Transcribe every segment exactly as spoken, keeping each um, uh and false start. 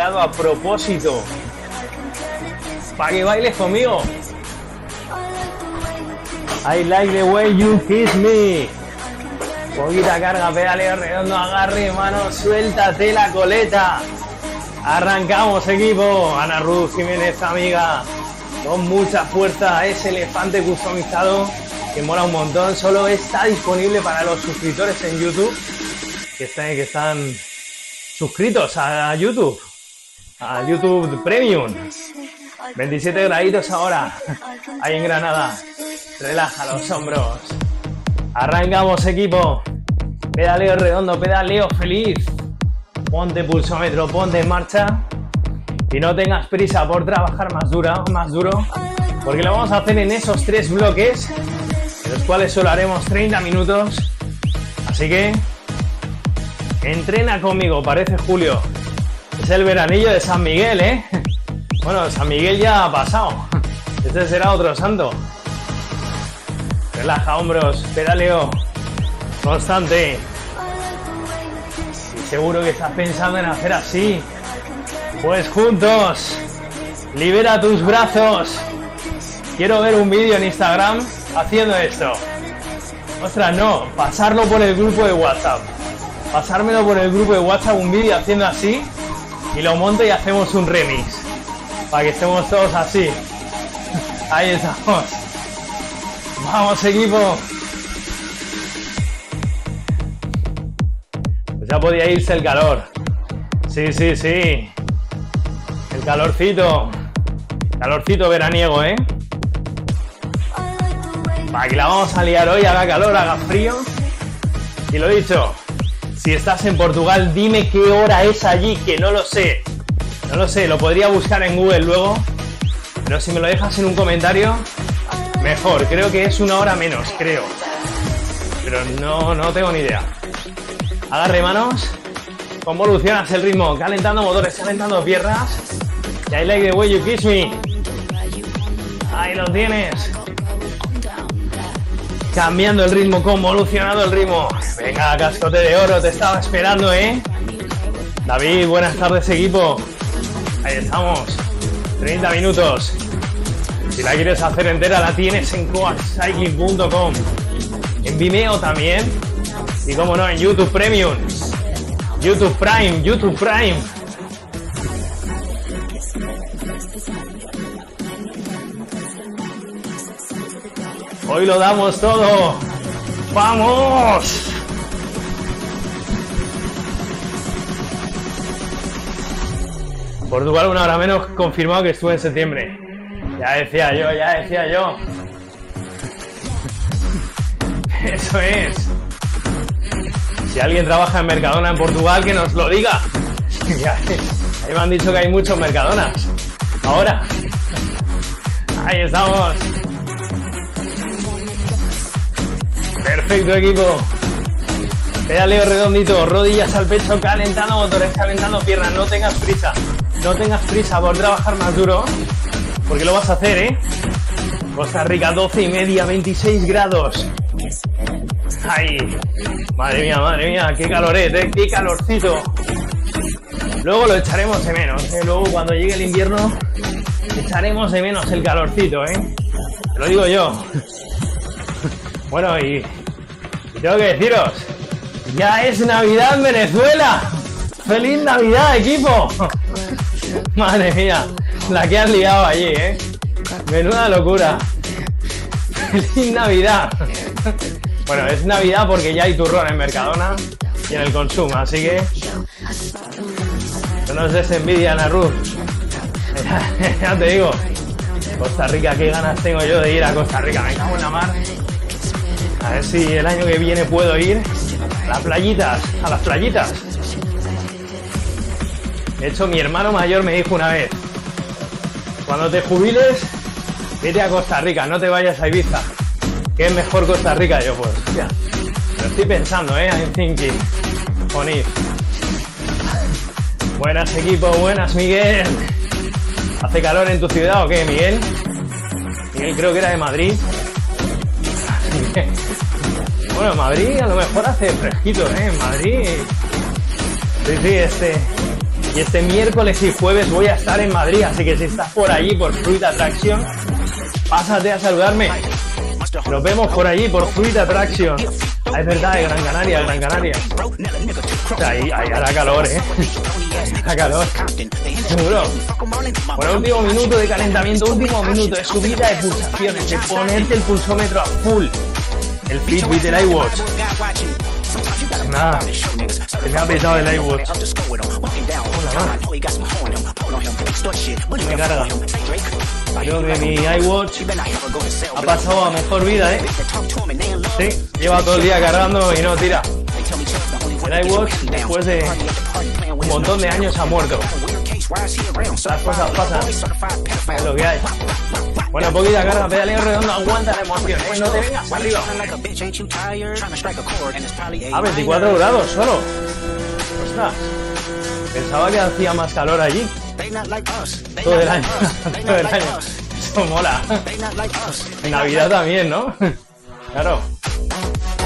bailado a propósito para que bailes conmigo. I like the way you kiss me. Poquita carga, pedaleo redondo, agarre, mano, suéltate la coleta. Arrancamos, equipo. Ana Ruth Jiménez, amiga, con mucha fuerza. Ese elefante customizado que mola un montón, solo está disponible para los suscriptores en YouTube, que están, que están suscritos a YouTube, a YouTube Premium. veintisiete graditos ahora, ahí en Granada. Relaja los hombros. Arrancamos, equipo. Pedaleo redondo, pedaleo feliz. Ponte pulsómetro, ponte en marcha. Y no tengas prisa por trabajar más dura, más duro, porque lo vamos a hacer en esos tres bloques, de los cuales solo haremos treinta minutos. Así que entrena conmigo, parece julio. Es el veranillo de San Miguel, ¿eh? Bueno, San Miguel ya ha pasado. Este será otro santo. Relaja hombros, pedaleo constante. Y seguro que estás pensando en hacer así. Pues juntos, libera tus brazos. Quiero ver un vídeo en Instagram haciendo esto. Ostras, no, pasarlo por el grupo de WhatsApp. Pasármelo por el grupo de WhatsApp, un vídeo haciendo así, y lo monto y hacemos un remix. Para que estemos todos así. Ahí estamos. Vamos, equipo. Pues ya podía irse el calor. Sí, sí, sí. El calorcito. Calorcito veraniego, ¿eh? Para que la vamos a liar hoy, haga calor, haga frío. Y lo dicho, si estás en Portugal, dime qué hora es allí, que no lo sé. No lo sé, lo podría buscar en Google luego. Pero si me lo dejas en un comentario, mejor. Creo que es una hora menos, creo. Pero no, no tengo ni idea. Agarre manos. Convolucionas el ritmo, calentando motores, calentando piernas. Y I like the way you kiss me. Ahí lo tienes. Cambiando el ritmo, convolucionado el ritmo. Venga, cascote de oro, te estaba esperando, ¿eh? David, buenas tardes, equipo. Ahí estamos. treinta minutos. Si la quieres hacer entera, la tienes en coach cycling punto com. En Vimeo también. Y como no, en YouTube Premium. YouTube Prime, YouTube Prime. Hoy lo damos todo. ¡Vamos! Portugal, una hora menos, confirmado que estuve en septiembre. Ya decía yo, ya decía yo. Eso es. Si alguien trabaja en Mercadona en Portugal, que nos lo diga. Ahí me han dicho que hay muchos Mercadonas. Ahora. Ahí estamos. Perfecto, equipo. Pedaleo redondito, rodillas al pecho, calentando motores, calentando piernas. No tengas prisa. No tengas prisa por trabajar más duro, porque lo vas a hacer, ¿eh? Costa Rica, doce y media, veintiséis grados. ¡Ay! Madre mía, madre mía, qué calorete, ¿eh? Qué calorcito. Luego lo echaremos de menos, ¿eh? Luego cuando llegue el invierno, echaremos de menos el calorcito, ¿eh? Te lo digo yo. Bueno, y, y tengo que deciros, ya es Navidad en Venezuela. ¡Feliz Navidad, equipo! Madre mía, la que has liado allí, ¿eh? Menuda locura. ¡Feliz Navidad! Bueno, es Navidad porque ya hay turrón en Mercadona y en el consumo, así que no nos des envidia, Ana Ruth. Ya, ya te digo, Costa Rica, qué ganas tengo yo de ir a Costa Rica. Me cago en la mar. A ver si el año que viene puedo ir a las playitas, a las playitas. De hecho, mi hermano mayor me dijo una vez, cuando te jubiles, vete a Costa Rica, no te vayas a Ibiza, que es mejor Costa Rica. Yo, pues, ya, lo estoy pensando, ¿eh? I'm thinking on it. Buenas, equipo, buenas, Miguel. ¿Hace calor en tu ciudad o qué, Miguel? Miguel creo que era de Madrid. Bueno, Madrid a lo mejor hace fresquito, ¿eh? Madrid... Sí, sí, este... Y este miércoles y jueves voy a estar en Madrid, así que si estás por allí, por Fruit Attraction, pásate a saludarme. Nos vemos por allí, por Fruit Attraction. Ah, es verdad, de Gran Canaria, Gran Canaria. O sea, ahí, ahí hará calor, ¿eh? Hará calor. Seguro. Bueno, último minuto de calentamiento, último minuto de subida de pulsaciones, de ponerte el pulsómetro a full. El Fitbit, el iWatch. Nada, se me ha petado el iWatch. Hola, me carga. Creo que mi iWatch ha pasado a mejor vida, ¿eh? Sí, lleva todo el día cargando y no tira. El iWatch, después de un montón de años, ha muerto. Las cosas pasan, es lo que hay. Bueno, poquita carga, pedaleo redondo, aguanta la emoción, ¿eh? No te vengas arriba. A veinticuatro grados solo. Ostras, pensaba que hacía más calor allí. Todo el año, todo el año. Eso mola. En Navidad también, ¿no? Claro.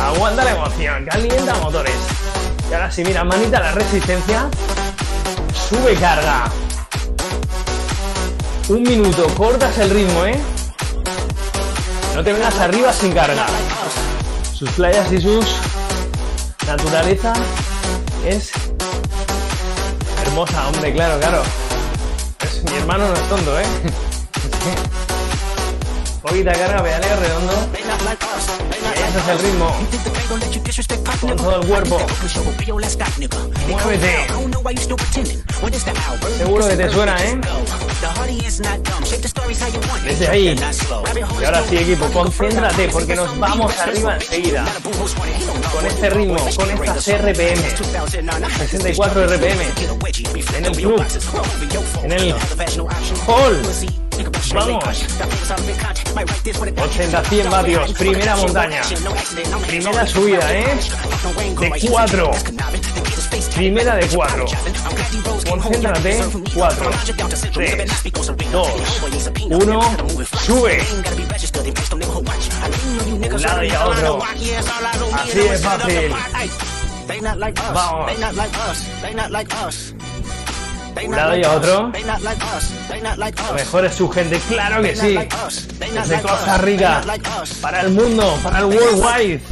Aguanta la emoción, calienta motores. Y ahora sí, mira, manita la resistencia. Sube carga. Un minuto, cortas el ritmo, ¿eh? No te vengas arriba sin carga. Sus playas y sus naturaleza es hermosa, hombre, claro, claro. Pues mi hermano no es tonto, ¿eh? Poquita carga, pedaleo redondo. Ese es el ritmo. Con todo el cuerpo. Muévete. Seguro que te suena, ¿eh? Desde ahí. Y ahora sí, equipo, concéntrate porque nos vamos arriba enseguida. Con este ritmo, con estas R P M. sesenta y cuatro R P M. En el club. En el hall. Vamos. ochenta a cien vatios. Primera montaña. Primera subida, ¿eh? De cuatro. Primera de cuatro. Concéntrate. cuatro. tres, dos, uno. Sube. Un lado y a otro. Así es fácil. Vamos. Un lado y a otro. Lo mejor es su gente, claro que sí. Desde Costa Rica, para el mundo, para el worldwide.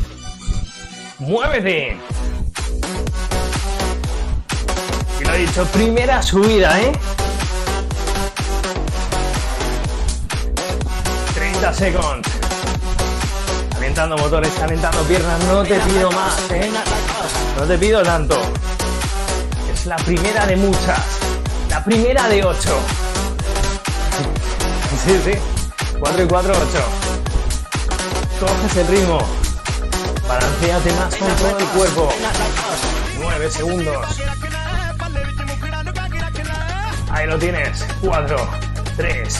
¡Muévete! Y lo he dicho, primera subida, ¿eh? treinta segundos. Calentando motores, calentando piernas. No te pido más, ¿eh? No te pido tanto. Es la primera de muchas. La primera de ocho. Sí, sí. cuatro y cuatro, ocho. Coges el ritmo. Balanceate más con todo el cuerpo. nueve segundos. Ahí lo tienes. cuatro, tres,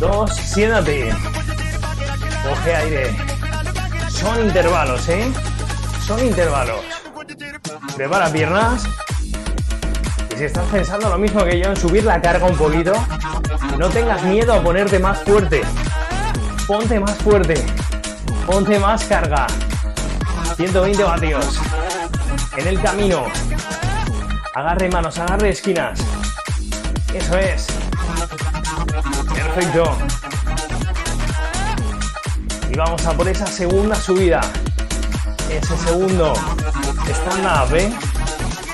dos, siéntate. Coge aire. Son intervalos, ¿eh? Son intervalos. Prepara piernas. Si estás pensando lo mismo que yo en subir la carga un poquito, no tengas miedo a ponerte más fuerte. Ponte más fuerte. Ponte más carga. ciento veinte vatios. En el camino. Agarre manos, agarre esquinas. Eso es. Perfecto. Y vamos a por esa segunda subida. Ese segundo stand-up, ¿eh?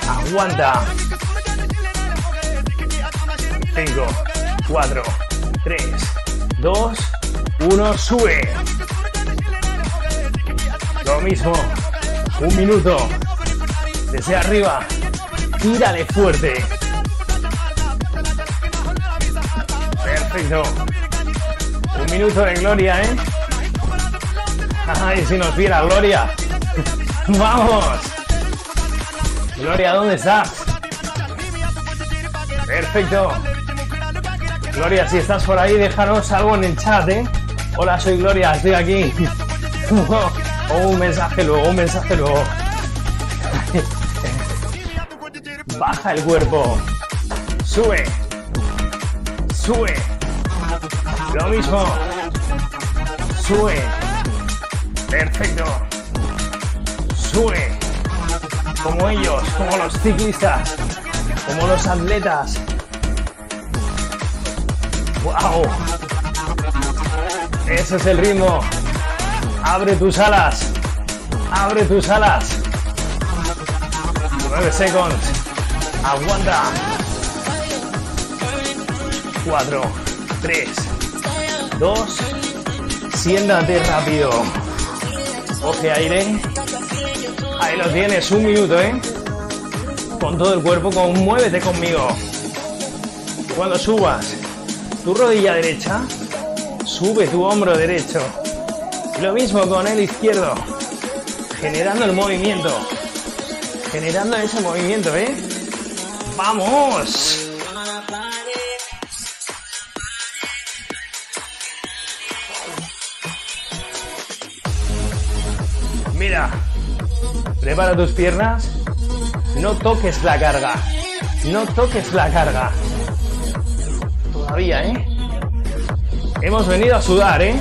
Aguanta. cinco, cuatro, tres, dos, uno, sube. Lo mismo. Un minuto. Desde arriba. Tírale fuerte. Perfecto. Un minuto de gloria, ¿eh? Ay, si nos viera Gloria. ¡Vamos! Gloria, ¿dónde estás? Perfecto. Gloria, si estás por ahí, déjanos algo en el chat, ¿eh? Hola, soy Gloria, estoy aquí. O un mensaje luego, un mensaje luego. Baja el cuerpo. Sube. Sube. Lo mismo. Sube. Perfecto. Sube. Como ellos, como los ciclistas. como los atletas. ¡Wow! Ese es el ritmo. Abre tus alas. Abre tus alas. nueve segundos. Aguanta. cuatro, tres, dos. Siéntate rápido. Coge aire. Ahí lo tienes, un minuto, ¿eh? Con todo el cuerpo, conmuévete conmigo. Cuando subas tu rodilla derecha, sube tu hombro derecho. Lo mismo con el izquierdo, generando el movimiento. Generando ese movimiento, ¿eh? ¡Vamos! Mira, prepara tus piernas, no toques la carga, no toques la carga. Todavía, ¿eh? Hemos venido a sudar, ¿eh?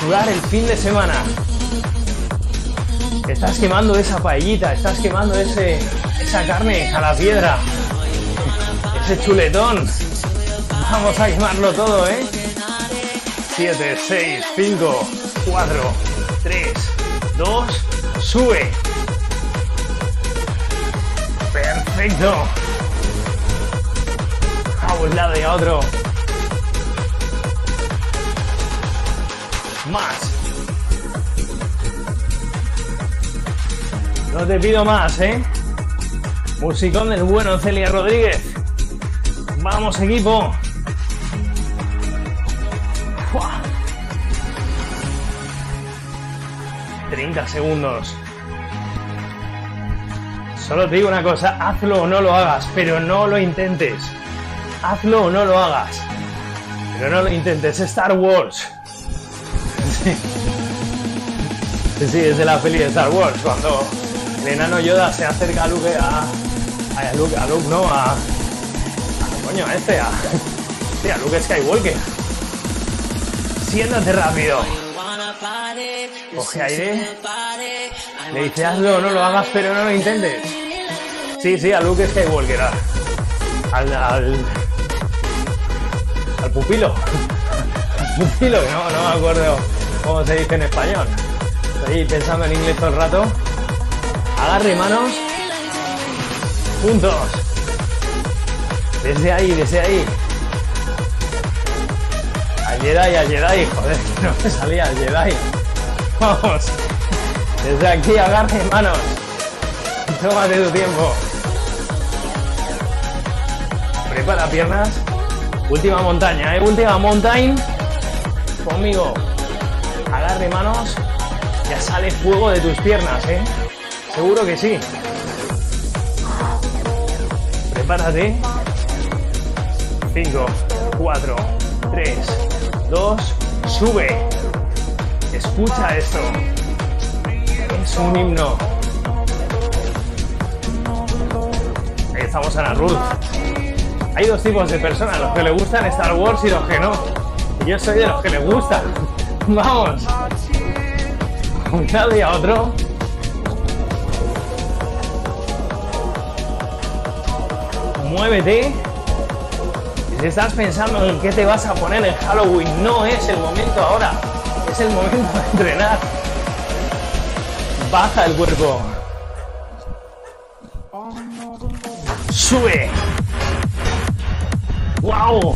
Sudar el fin de semana. Estás quemando esa paellita, estás quemando ese, esa carne a la piedra, ese chuletón. Vamos a quemarlo todo, ¿eh? siete, seis, cinco, cuatro, tres, dos, sube. Perfecto. A un lado y a otro. Más. No te pido más, ¿eh? Musicón del bueno, Celia Rodríguez. Vamos, equipo. ¡Fua! treinta segundos. Solo te digo una cosa, hazlo o no lo hagas, pero no lo intentes. Hazlo o no lo hagas, pero no lo intentes. Star Wars. Sí, sí, es de la peli de Star Wars, cuando el enano Yoda se acerca a Luke, a, a, Luke, a Luke, no, a, a coño, a este, a, sí, a Luke Skywalker. Siéntate rápido. Coge aire. Le dice, hazlo o no lo hagas, pero no lo intentes. Sí, sí, a Luke Skywalker. A, al, al... Al pupilo. Al pupilo, no, no me acuerdo cómo se dice en español. Estoy pensando en inglés todo el rato. Agarre manos. Juntos. Desde ahí, desde ahí. Al Jedi, al Jedi. Joder, no me salía al Jedi. Vamos. Desde aquí, agarre manos. Tómate tu tiempo. Prepara piernas. Última montaña, ¿eh? Última montaña. Conmigo. Agarre manos. Ya sale fuego de tus piernas, ¿eh? Seguro que sí. Prepárate. cinco, cuatro, tres, dos, sube. Escucha esto. Es un himno. Ahí estamos, Ana Ruth. Hay dos tipos de personas, los que le gustan Star Wars y los que no. Y yo soy de los que le gustan. ¡Vamos! Un lado y a otro. Muévete. Y si estás pensando en qué te vas a poner en Halloween, no es el momento ahora. Es el momento de entrenar. Baja el cuerpo. Sube. ¡Wow!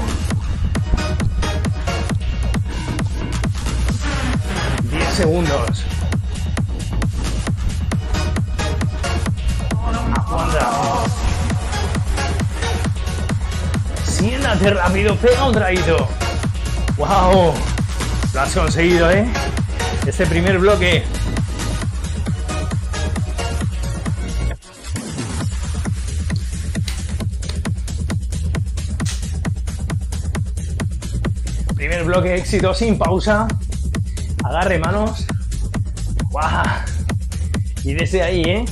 diez segundos. Aguanta. Siéntate rápido, pega un traguito. ¡Wow! Lo has conseguido, ¿eh? Este primer bloque. Primer bloque éxito sin pausa. Agarre manos. ¡Guau! Y desde ahí, ¿eh?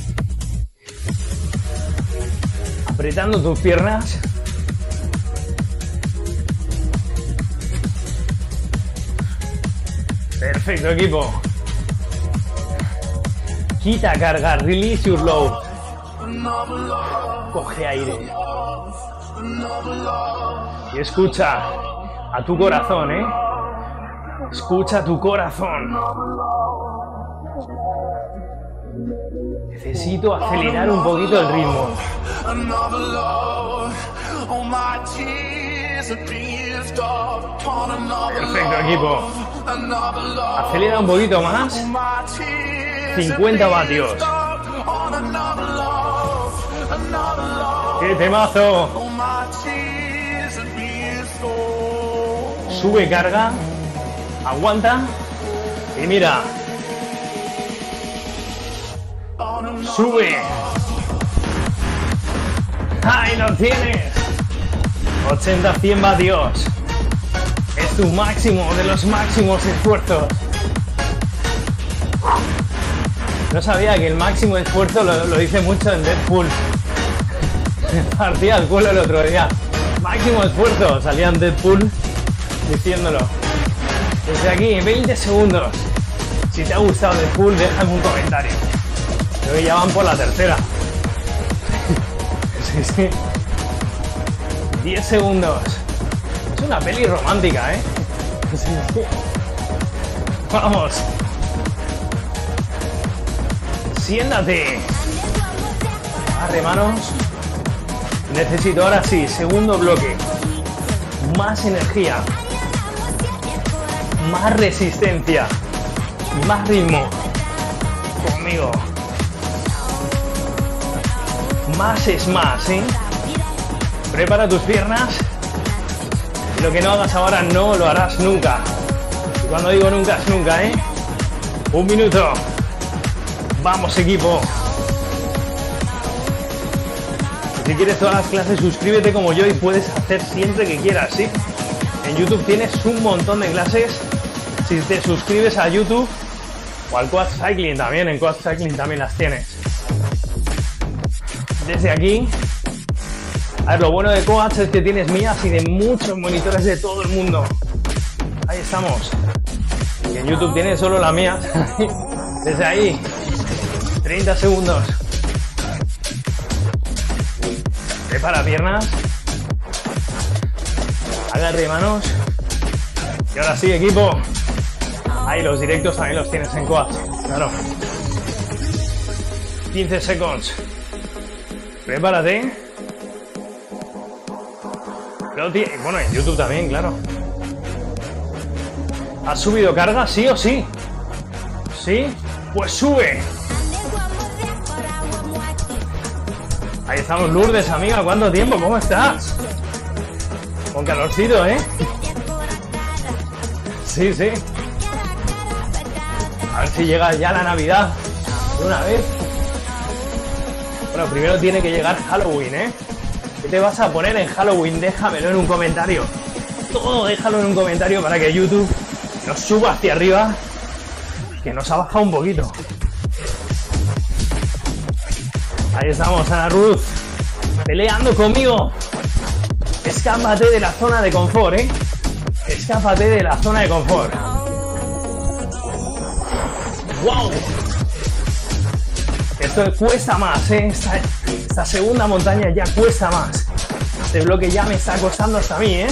Apretando tus piernas. Perfecto, equipo. Quita carga. Release your load. coge aire y escucha a tu corazón, ¿eh? Escucha tu corazón. Necesito acelerar un poquito el ritmo. Perfecto, equipo. Acelera un poquito más. cincuenta vatios. ¡Qué temazo! Sube carga. Aguanta. Y mira. Sube. Ahí lo tienes. ochenta a cien vatios. Es tu máximo de los máximos esfuerzos. No sabía que el máximo esfuerzo lo, lo hice mucho en Deadpool. Me partía el culo el otro día. Máximo esfuerzo. Salía en Deadpool diciéndolo. Desde aquí, veinte segundos. Si te ha gustado Deadpool, déjame un comentario. Creo que ya van por la tercera. Sí, sí. diez segundos. Es una peli romántica, ¿eh? Sí, sí. Vamos. Siéntate. Arre manos. Necesito ahora sí, segundo bloque. Más energía. Más resistencia. Más ritmo. Conmigo. Más es más, ¿eh? Prepara tus piernas. Lo que no hagas ahora no lo harás nunca. Y cuando digo nunca es nunca, ¿eh? Un minuto. Vamos, equipo. Si quieres todas las clases, suscríbete como yo y puedes hacer siempre que quieras, ¿sí? En YouTube tienes un montón de clases. Si te suscribes a YouTube o al Coach Cycling también, en Coach Cycling también las tienes. Desde aquí. A ver, lo bueno de Coach es que tienes mías y de muchos monitores de todo el mundo. Ahí estamos. Y en YouTube tienes solo la mía. Desde ahí, treinta segundos. Prepara piernas. Agarre manos. Y ahora sí, equipo. Ahí los directos también los tienes en Coach. Claro. quince segundos. Prepárate. Lo tiene. Bueno, en YouTube también, claro. ¿Has subido carga? ¿Sí o sí? ¿Sí? Pues sube. Ahí estamos, Lourdes, amiga. ¿Cuánto tiempo? ¿Cómo estás? Con calorcito, ¿eh? Sí, sí. A ver si llega ya la Navidad de una vez. Bueno, primero tiene que llegar Halloween, ¿eh? ¿Qué te vas a poner en Halloween? Déjamelo en un comentario. Todo déjalo en un comentario para que YouTube nos suba hacia arriba. Que nos ha bajado un poquito. Ahí estamos, Ana Ruth. Peleando conmigo. Escápate de la zona de confort, ¿eh? Escápate de la zona de confort. ¡Wow! Esto cuesta más, ¿eh? Esta, esta segunda montaña ya cuesta más. Este bloque ya me está costando hasta a mí, ¿eh?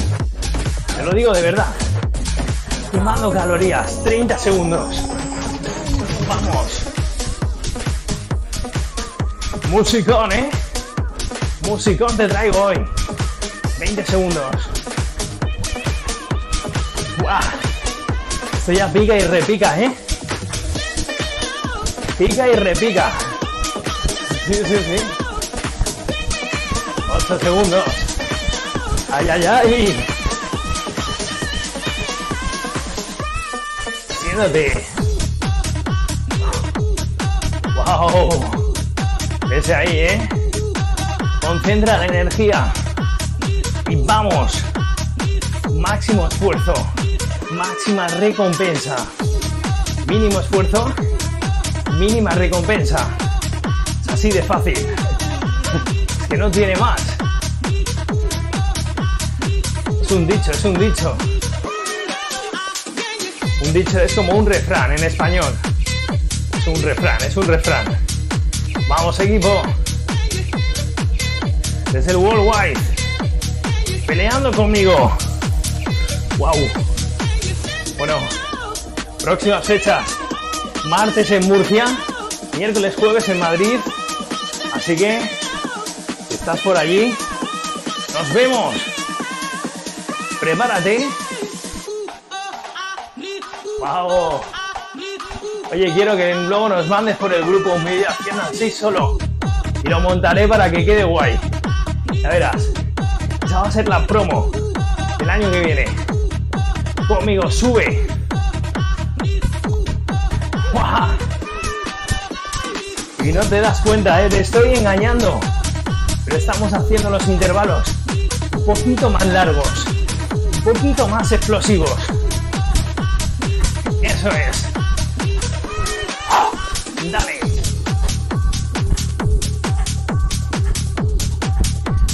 Te lo digo de verdad. Quemando calorías. treinta segundos. Vamos. Musicón, ¿eh? Musicón te traigo hoy. veinte segundos. ¡Buah! Esto ya pica y repica, ¿eh? Pica y repica. Sí, sí, sí. ocho segundos. ¡Ay, ay, ay! Siéntate. ¡Wow! Ese ahí, ¿eh? Concentra la energía. Y vamos. Máximo esfuerzo. Máxima recompensa. Mínimo esfuerzo. Mínima recompensa. Es así de fácil. Es que no tiene más. Es un dicho, es un dicho. Un dicho es como un refrán en español. Es un refrán, es un refrán. Vamos, equipo. desde el worldwide, peleando conmigo. Wow. Bueno, próximas fechas, martes en Murcia, miércoles, jueves en Madrid, así que si estás por allí, nos vemos. Prepárate. Wow. Oye, quiero que luego nos mandes por el grupo un vídeo haciendo así solo. Y lo montaré para que quede guay. Ya verás. Esa va a ser la promo del año que viene. Conmigo, sube. ¡Wow! Y no te das cuenta, ¿eh? Te estoy engañando. Pero estamos haciendo los intervalos un poquito más largos. Un poquito más explosivos. Eso es. Dale.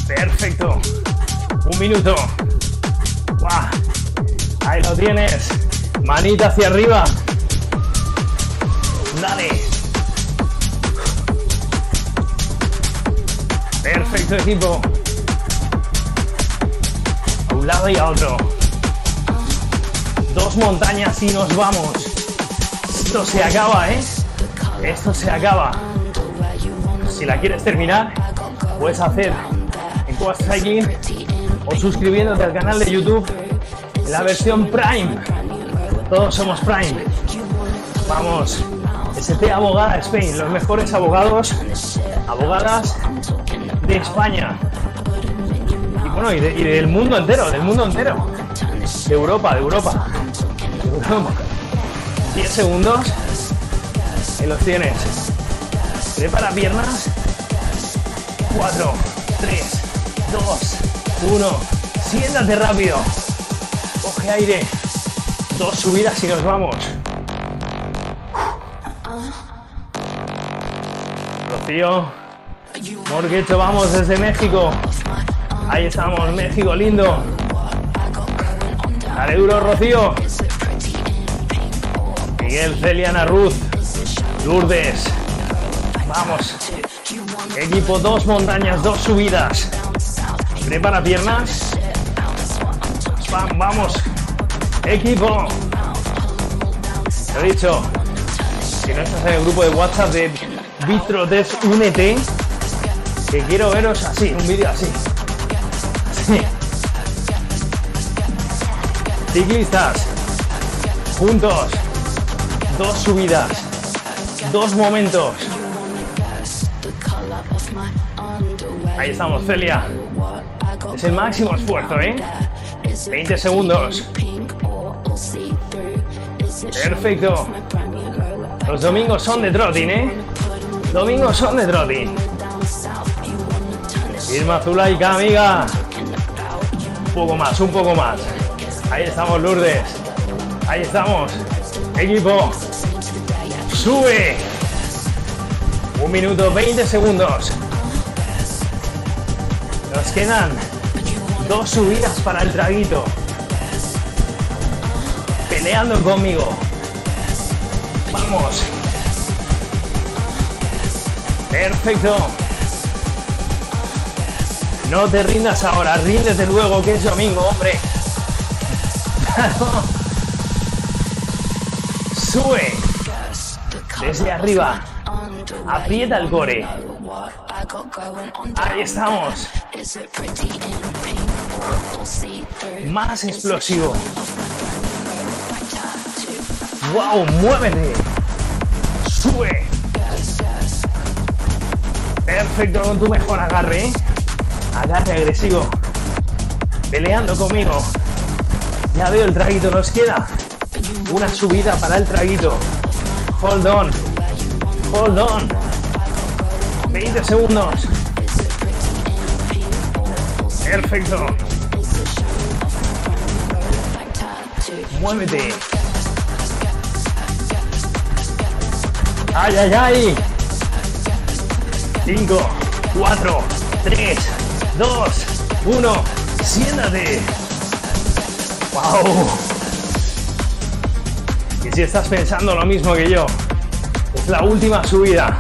Perfecto. Un minuto. ¡Guau! Ahí lo tienes. Manita hacia arriba. Dale. Perfecto, equipo. A un lado y a otro. Dos montañas y nos vamos. Esto se acaba, ¿eh? Esto se acaba. Si la quieres terminar, puedes hacer en Coach Cycling o suscribiéndote al canal de YouTube en la versión Prime. Todos somos Prime. Vamos, S P Abogada Spain, los mejores abogados, abogadas de España. Y bueno, y, de, y del mundo entero, del mundo entero. De Europa, de Europa. De Europa. diez segundos. Y los tienes. Prepara piernas. cuatro, tres, dos, uno. Siéntate rápido. Coge aire. Dos subidas y nos vamos. Rocío Morguecho, vamos desde México. Ahí estamos, México lindo. Dale duro, Rocío. Miguel, Celia, Ana Ruth. Lourdes, vamos, equipo, dos montañas, dos subidas, prepara piernas, spam, vamos, equipo, lo he dicho, si no estás en el grupo de WhatsApp de Bitrotes, únete, que quiero veros así, un vídeo así, así, ciclistas, juntos, dos subidas, dos momentos. Ahí estamos, Celia. Es el máximo esfuerzo, ¿eh? veinte segundos. Perfecto. Los domingos son de trotting, ¿eh? Domingos son de trotting. Irma Zulaika, amiga. Un poco más, un poco más. Ahí estamos, Lourdes. Ahí estamos. Equipo. Sube. Un minuto, veinte segundos. Nos quedan dos subidas para el traguito. Peleando conmigo. Vamos. Perfecto. No te rindas ahora, ríndete luego que es domingo, hombre. Sube. Desde arriba, aprieta el core. Ahí estamos. Más explosivo. Wow, muévete. Sube. Perfecto, con tu mejor agarre, ¿eh? Agarre agresivo. Peleando conmigo. Ya veo el traguito, nos queda una subida para el traguito. Hold on, hold on, veinte segundos, perfecto, muévete, ay, ay, ay, cinco, cuatro, tres, dos, uno, siéntate, wow. Y si estás pensando lo mismo que yo, es la última subida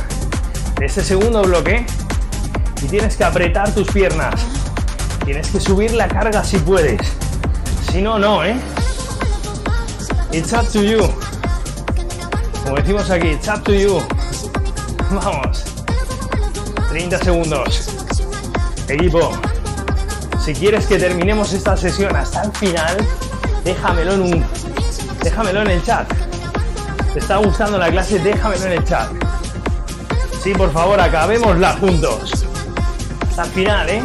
de este segundo bloque y tienes que apretar tus piernas. Tienes que subir la carga si puedes. Si no, no, ¿eh? It's up to you. Como decimos aquí, it's up to you. Vamos. treinta segundos. Equipo, si quieres que terminemos esta sesión hasta el final, déjamelo en un... déjamelo en el chat. ¿Te está gustando la clase? Déjamelo en el chat. Sí, por favor, acabémosla juntos. Hasta el final, ¿eh?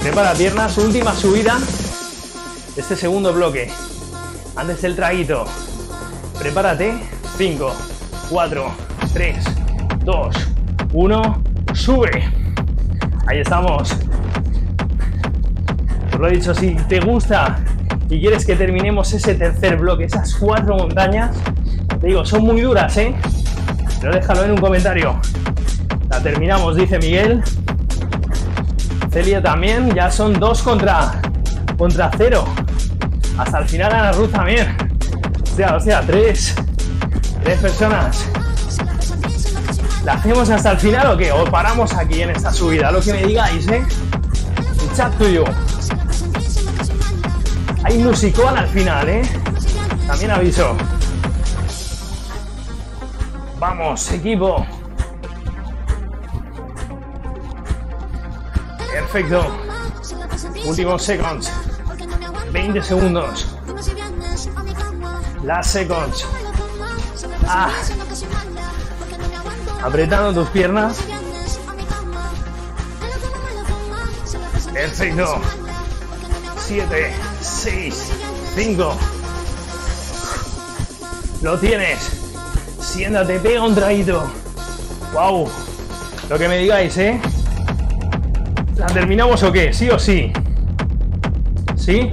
Prepara piernas, última subida de este segundo bloque. Antes del traguito. Prepárate. cinco, cuatro, tres, dos, uno. Sube. Ahí estamos. Os lo he dicho, si te gusta y quieres que terminemos ese tercer bloque, esas cuatro montañas, te digo, son muy duras, ¿eh? Pero déjalo en un comentario. La terminamos, dice Miguel. Celia también. Ya son dos contra, contra cero. Hasta el final Ana Ruth también. Hostia, hostia, tres. Tres personas. ¿La hacemos hasta el final o qué? ¿O paramos aquí en esta subida? Lo que me digáis, ¿eh? El chat tuyo. Hay musicón al final, ¿eh? También aviso. Vamos, equipo. Perfecto. Últimos seconds. veinte segundos. Las seconds. Ah. Apretando tus piernas. Perfecto. siete, seis, cinco. Lo tienes. Siéntate, pega un traguito. ¡Wow! Lo que me digáis, ¿eh? ¿La terminamos o qué? ¿Sí o sí? ¿Sí?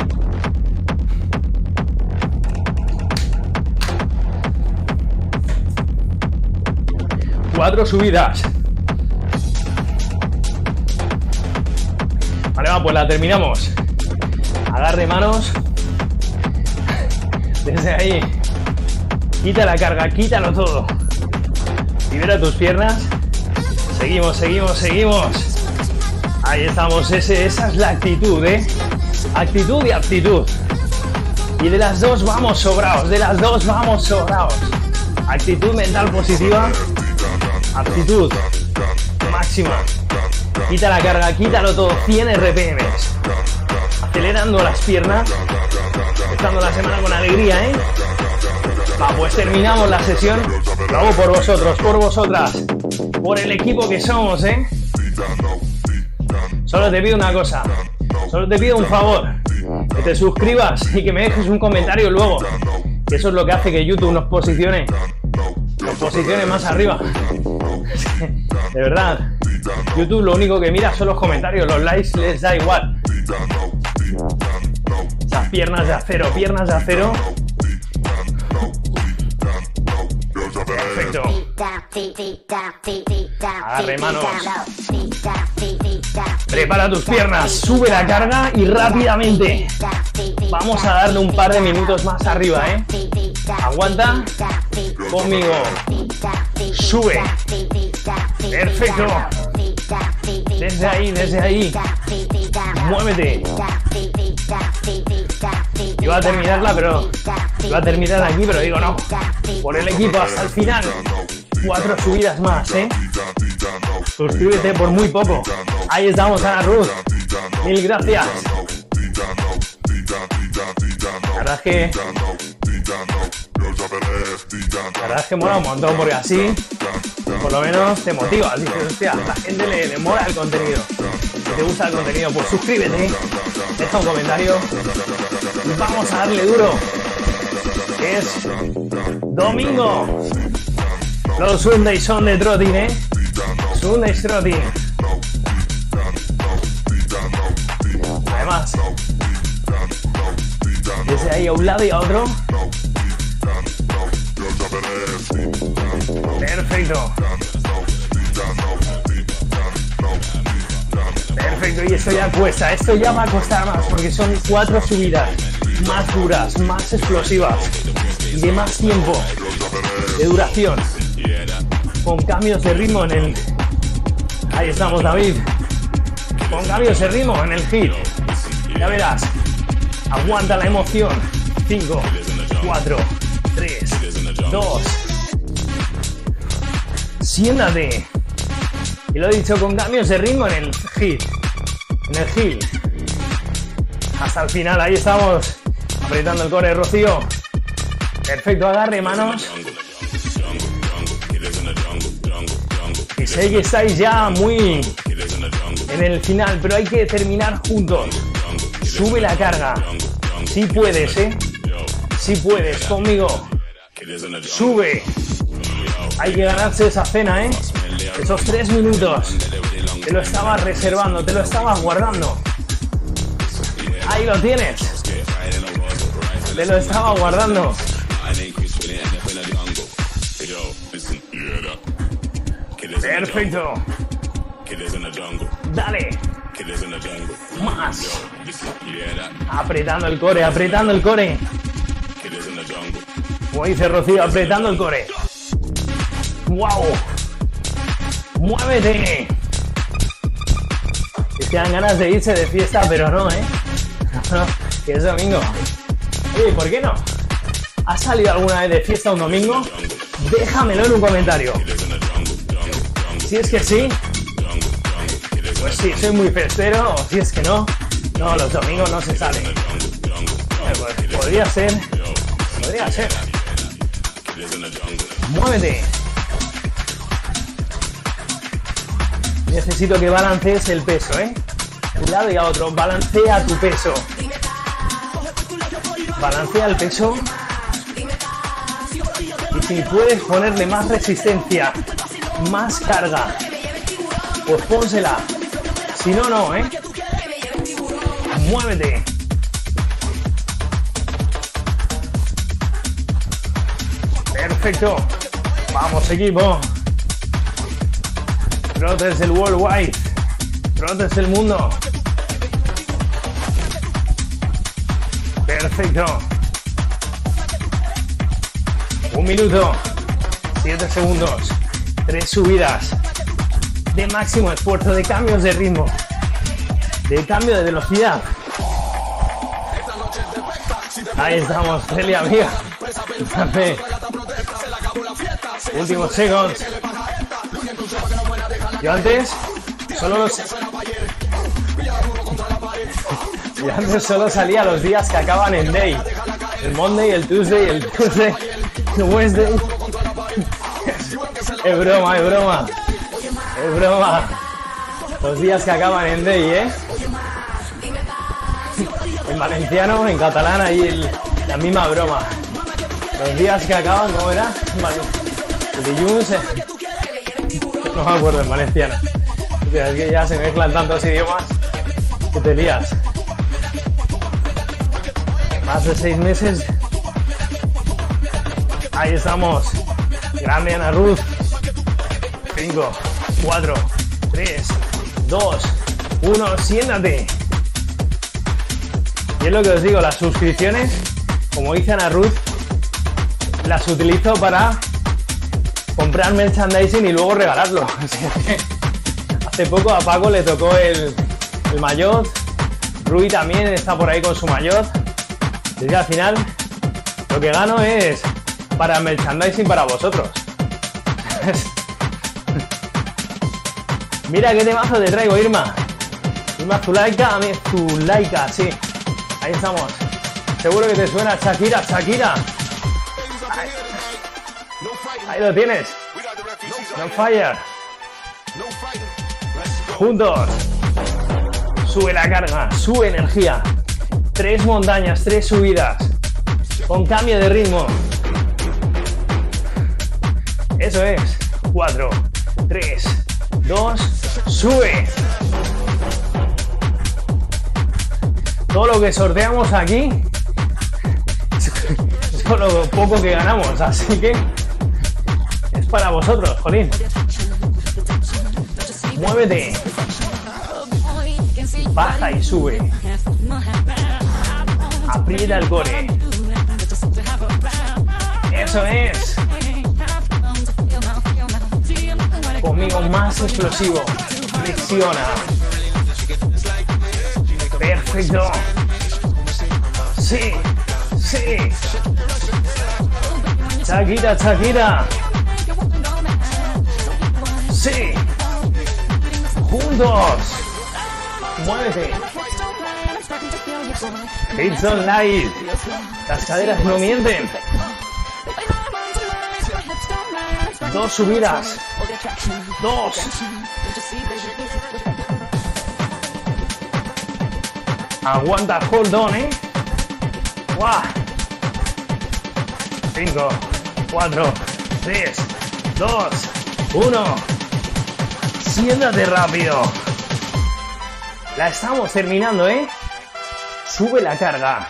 Cuatro subidas. Vale, va, pues la terminamos. Agarre manos. Desde ahí. Quita la carga, quítalo todo. Libera tus piernas. Seguimos, seguimos, seguimos. Ahí estamos. Ese, esa es la actitud, ¿eh? Actitud y aptitud. Y de las dos vamos sobrados. De las dos vamos sobrados. Actitud mental positiva. Aptitud máxima. Quita la carga, quítalo todo. cien R P Ms. Acelerando las piernas. Empezando la semana con alegría, ¿eh? Va, pues terminamos la sesión. Lo hago por vosotros, por vosotras, por el equipo que somos, ¿eh? Solo te pido una cosa, solo te pido un favor, que te suscribas y que me dejes un comentario luego. Que eso es lo que hace que YouTube nos posicione, nos posicione más arriba. De verdad, YouTube lo único que mira son los comentarios, los likes les da igual. Esas piernas de acero, piernas de acero. Perfecto. Agarre manos. Prepara tus piernas, sube la carga y rápidamente. Vamos a darle un par de minutos más arriba, ¿eh? Aguanta. Conmigo. Sube. Perfecto. Desde ahí, desde ahí. Muévete. Iba a terminarla, pero... Iba a terminar aquí, pero digo no. Por el equipo hasta el final. Cuatro subidas más, ¿eh? Suscríbete por muy poco. Ahí estamos, Ana Ruth. Mil gracias. La verdad es que... La verdad es que mola un montón, porque así... Por lo menos te motiva. Dices, hostia, a la gente le, le mola el contenido. Si te gusta el contenido, pues suscríbete. Deja un comentario. Y vamos a darle duro. Es domingo. Los Sundays son de trotting, ¿eh? Sundays trotting. Además, desde ahí a un lado y a otro. Perfecto. Perfecto, y esto ya cuesta. Esto ya va a costar más porque son cuatro subidas más duras, más explosivas, de más tiempo, de duración, con cambios de ritmo en el, Ahí estamos, David. Con cambio ese ritmo en el hit. Ya verás. Aguanta la emoción. cinco, cuatro, tres, dos. Siéntate. Y lo he dicho, con cambios de ritmo en el hit. En el hit. Hasta el final. Ahí estamos. Apretando el core, Rocío. Perfecto agarre, manos. Y sé que estáis ya muy en el final, pero hay que terminar juntos. Sube la carga. Si puedes, ¿eh? Si puedes, conmigo. Sube. Hay que ganarse esa cena, ¿eh? Esos tres minutos. Te lo estabas reservando, te lo estabas guardando. Ahí lo tienes. Te lo estaba guardando. Perfecto. Dale. Más. Apretando el core, apretando el core. Como dice Rocío, apretando el core. ¡Wow! ¡Muévete! Es que dan ganas de irse de fiesta, pero no, ¿eh? No, que es domingo. Oye, ¿por qué no? ¿Has salido alguna vez de fiesta un domingo? Déjamelo en un comentario. Si es que sí, pues sí, soy muy festero, o si es que no, no, los domingos no se salen. Pues podría ser, podría ser. Muévete. Necesito que balancees el peso, ¿eh? Un lado y a otro, balancea tu peso. Balancea el peso. Y si puedes ponerle más resistencia, más carga, pues pónsela. Si no, no, ¿eh? Muévete. Perfecto. Vamos, equipo. Trotes el worldwide. Trotes el mundo. Perfecto. Un minuto. Siete segundos. Tres subidas de máximo esfuerzo, de cambios de ritmo, de cambio de velocidad. Ahí estamos, Celia, amiga. Últimos segundos. Yo antes solo los... Yo antes solo salía los días que acaban en day. El Monday, el Tuesday, el Tuesday, el Wednesday... Es broma, es broma. Es broma. Los días que acaban en day, ¿eh? En valenciano, en catalán, ahí el, la misma broma. Los días que acaban, ¿cómo era? No me acuerdo en valenciano. Es que ya se mezclan tantos idiomas que te lías. Más de seis meses. Ahí estamos. Grande Ana Ruth. cinco, cuatro, tres, dos, uno, siéntate. Y es lo que os digo, las suscripciones, como dice Ana Ruth, las utilizo para comprar merchandising y luego regalarlo. Hace poco a Paco le tocó el, el maillot, Rui también está por ahí con su maillot. Y que al final lo que gano es para merchandising para vosotros. Mira qué temazo te traigo, Irma. Irma Zulaika, Zulaika, sí. Ahí estamos. Seguro que te suena Shakira, Shakira. Ahí, ahí lo tienes. No fire. Juntos. Sube la carga, sube energía. Tres montañas, tres subidas. Con cambio de ritmo. Eso es. Cuatro, tres, dos, sube. Todo lo que sorteamos aquí, solo lo poco que ganamos, así que es para vosotros, jolín. Muévete. Baja y sube. Aprieta el core. Eso es. Conmigo, más explosivo. flexiona. Perfecto. Sí, sí. Chaquita, chaquita. Sí. Juntos. Muévete. Hipson Live. Las caderas no mienten. Dos subidas. Dos. Aguanta, hold on, ¿eh? ¡Guau! Cinco, cuatro, tres, dos, uno. Siéntate rápido. La estamos terminando, ¿eh? Sube la carga.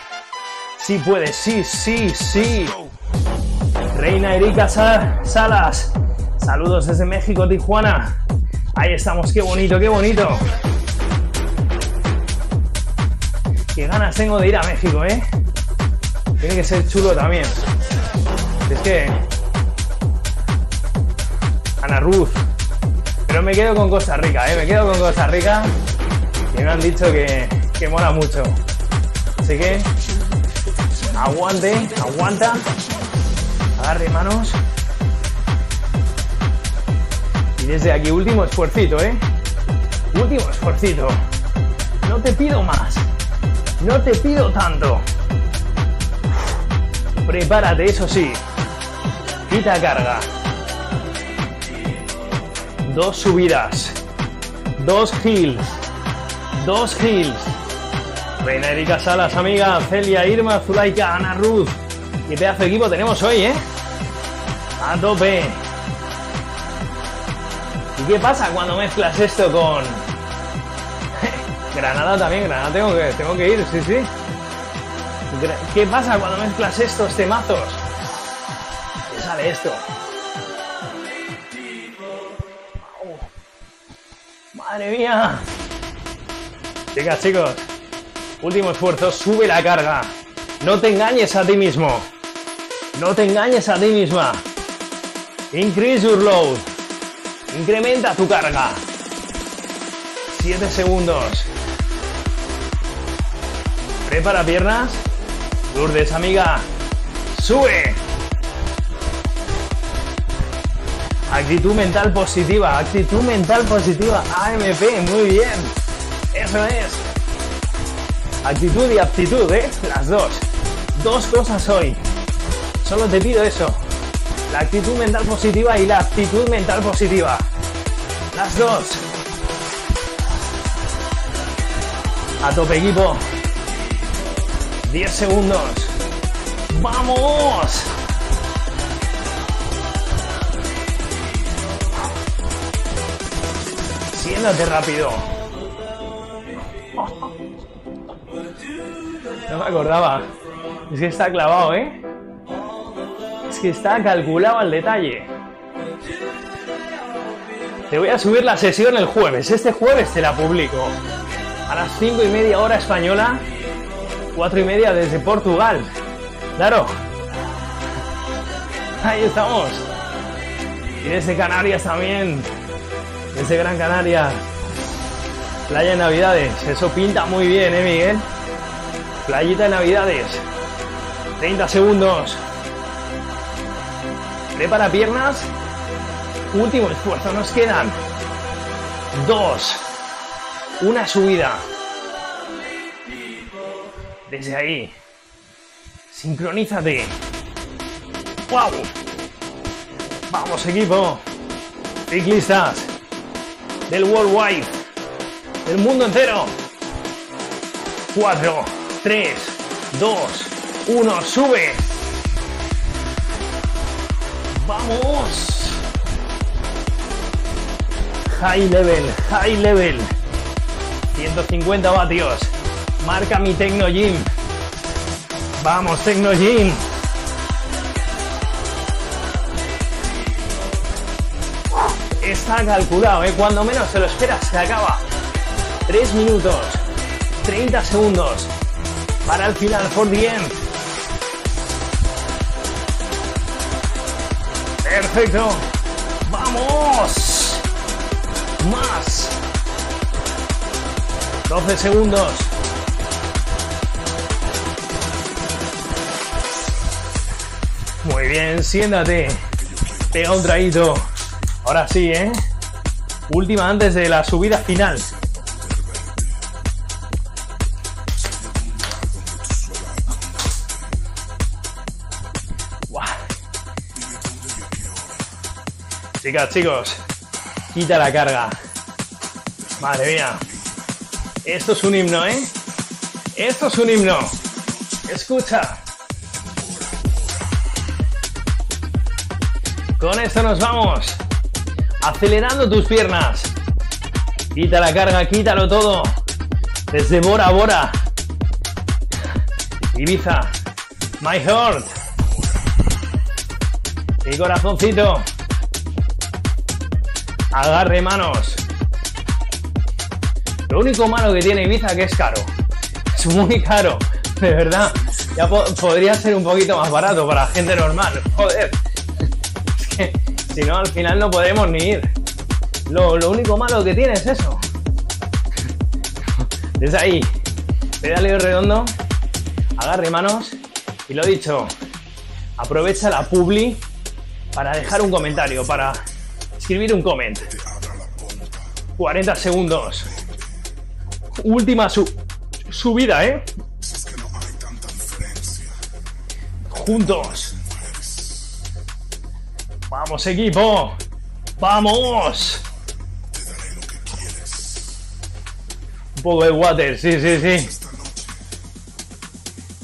Si sí puedes, sí, sí, sí. Reina Erika Salas. Saludos desde México, Tijuana. Ahí estamos, qué bonito, qué bonito. Qué ganas tengo de ir a México, ¿eh? Tiene que ser chulo también. Es que... Ana Ruth. Pero me quedo con Costa Rica, ¿eh? Me quedo con Costa Rica. Y me han dicho que, que mola mucho. Así que... Aguante, aguanta. Agarre manos. Y desde aquí, último esfuercito, ¿eh? Último esfuercito. No te pido más. No te pido tanto. Prepárate, eso sí. Quita carga. Dos subidas. Dos hills. Dos hills. Reina Erika Salas, amiga. Celia, Irma, Zulaika, Ana Ruth. Qué pedazo de equipo tenemos hoy, ¿eh? A tope. ¿Y qué pasa cuando mezclas esto con... Granada también, Granada tengo que, tengo que ir, sí, sí. ¿Qué pasa cuando mezclas estos temazos? ¿Qué sale esto? ¡Wow! ¡Madre mía! Chicas, chicos, último esfuerzo, sube la carga. No te engañes a ti mismo. No te engañes a ti misma. Increase your load. Incrementa tu carga. siete segundos. Prepara piernas. Lourdes, amiga. Sube. Actitud mental positiva. Actitud mental positiva. A M P. Muy bien. Eso es. Actitud y aptitud, ¿eh? Las dos. Dos cosas hoy. Solo te pido eso. La actitud mental positiva y la aptitud mental positiva. Las dos. A tope, equipo. diez segundos. ¡Vamos! Siéntate rápido. No me acordaba. Es que está clavado, ¿eh? Es que está calculado al detalle. Te voy a subir la sesión el jueves. Este jueves te la publico. A las cinco y media hora española. Cuatro y media desde Portugal. Claro. Ahí estamos. Y desde Canarias también. Desde Gran Canaria. Playa de Navidades. Eso pinta muy bien, ¿eh, Miguel? Playita de Navidades. treinta segundos. Prepara piernas. Último esfuerzo. Nos quedan dos. Una subida. Desde ahí. Sincronízate. ¡Wow! Vamos, equipo. Ciclistas. Del worldwide. Del mundo entero. Cuatro, tres, dos, uno. Sube. Vamos. High level. High level. ciento cincuenta vatios. Marca mi Tecno Gym. Vamos, Tecno Gym. Está calculado, ¿eh? Cuando menos se lo esperas, se acaba. tres minutos, treinta segundos. Para el final, for the end. Perfecto. Vamos. Más. doce segundos. Muy bien, siéntate. Pega un traguito. Ahora sí, ¿eh? Última antes de la subida final. Wow. Chicas, chicos, quita la carga. Madre mía. Esto es un himno, ¿eh? Esto es un himno. Escucha. Con esto nos vamos. Acelerando tus piernas. Quita la carga, quítalo todo. Desde Bora Bora, Ibiza, My Heart, mi corazoncito. Agarre manos. Lo único malo que tiene Ibiza es que es caro. Es muy caro, de verdad. Ya po podría ser un poquito más barato para gente normal. Joder. Es que... si no, al final no podemos ni ir. Lo, lo único malo que tiene es eso. Desde ahí, pedaleo redondo, agarre manos y lo dicho, aprovecha la publi para dejar un comentario, para escribir un comment. cuarenta segundos. Última su subida, ¿eh? Juntos. ¡Vamos, equipo! ¡Vamos! Un poco de water, sí, sí, sí.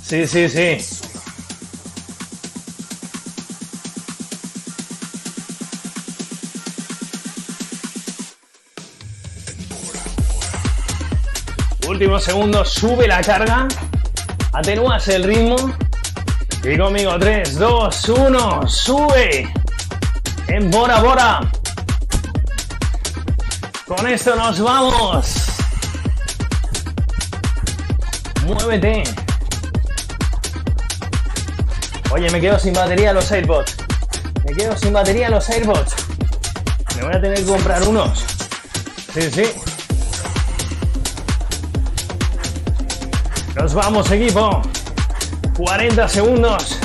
Sí, sí, sí. Último segundo, sube la carga. Atenúas el ritmo. Y conmigo, tres, dos, uno, sube. En Bora Bora. Con esto nos vamos. Muévete. Oye, me quedo sin batería los AirPods. Me quedo sin batería los AirPods. Me voy a tener que comprar unos. Sí, sí. Nos vamos, equipo. cuarenta segundos.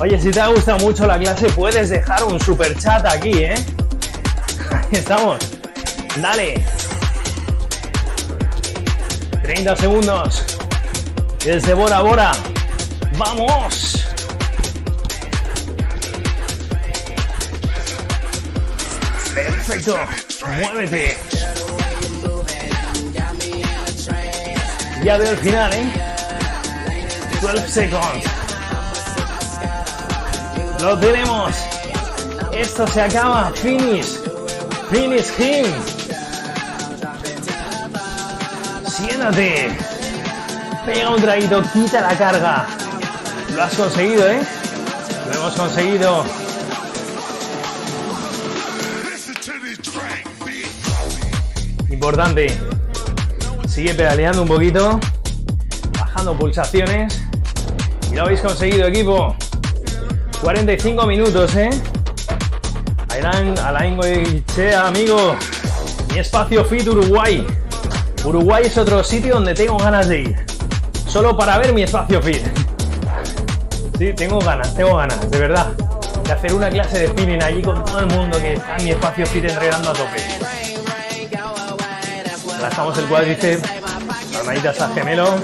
Oye, si te ha gustado mucho la clase, puedes dejar un super chat aquí, ¿eh? Ahí estamos. Dale. treinta segundos. Desde Bora Bora. ¡Vamos! Perfecto. Muévete. Ya veo el final, ¿eh? doce segundos. Lo tenemos. Esto se acaba. Finish. Finish him. Siéntate. Pega un traguito. Quita la carga. Lo has conseguido, ¿eh? Lo hemos conseguido. Importante. Sigue pedaleando un poquito. Bajando pulsaciones. Y lo habéis conseguido, equipo. cuarenta y cinco minutos, ¿eh? Alain, Alain Goichea, amigo. Mi espacio fit Uruguay. Uruguay es otro sitio donde tengo ganas de ir. Solo para ver mi espacio fit. Sí, tengo ganas, tengo ganas, de verdad. De hacer una clase de spinning allí con todo el mundo que está en mi espacio fit entrenando a tope. Relajamos el cuádriceps. Palmaditas al gemelo.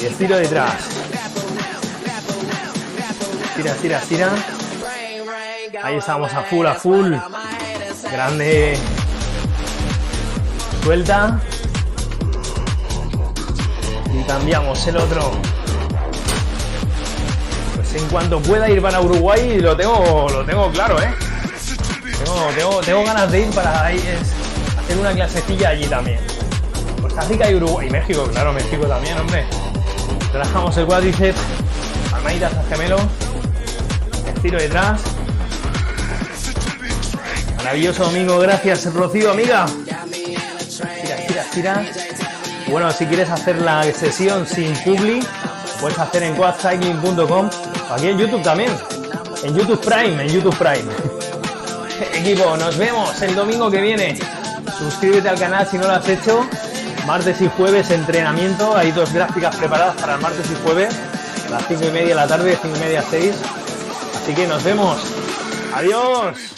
Y estiro detrás. Tira, tira, tira. Ahí estamos a full, a full. Grande. Suelta. Y cambiamos el otro. Pues en cuanto pueda ir para Uruguay, lo tengo, lo tengo claro, ¿eh? Tengo, tengo, tengo ganas de ir para ahí, es hacer una clasecilla allí también. Costa Rica y Uruguay. Y México, claro, México también, hombre. Relajamos el cuádriceps. Palmaditas al gemelo. Tiro detrás. Maravilloso, amigo. Gracias, Rocío, amiga. Tira, tira, tira. Bueno, si quieres hacer la sesión sin publi, puedes hacer en coach cycling punto com. Aquí en YouTube también. En YouTube Prime, en YouTube Prime. Equipo, nos vemos el domingo que viene. Suscríbete al canal si no lo has hecho. Martes y jueves entrenamiento, hay dos gráficas preparadas para el martes y jueves, a las cinco y media de la tarde, cinco y media a seis. Así que nos vemos. ¡Adiós!